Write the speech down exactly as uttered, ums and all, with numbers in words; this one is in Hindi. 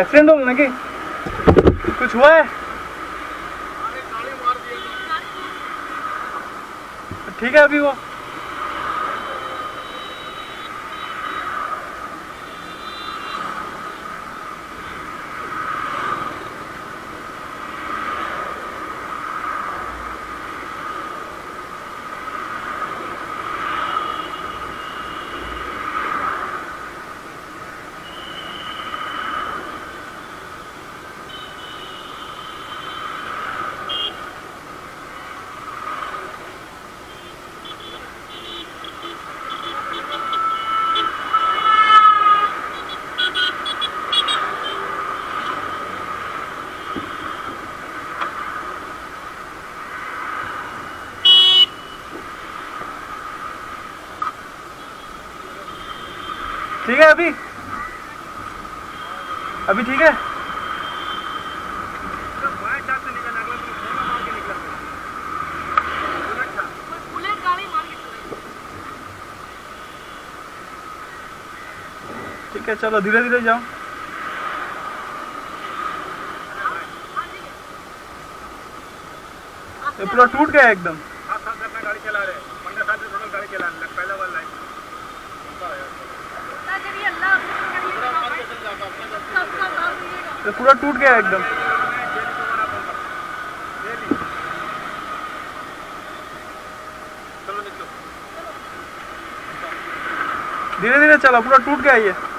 एक्सीडेंट हो गया ना कि कुछ हुआ है? ठीक है अभी वो ठीक है अभी अभी ठीक है। ठीक है चलो धीरे धीरे जाओ। ये पूरा टूट गया एकदम। गाड़ी चला रहे पंद्रह साल से गाड़ी चला रहे पहला वाला तो पूरा टूट गया एकदम। धीरे धीरे चला पूरा टूट गया ये।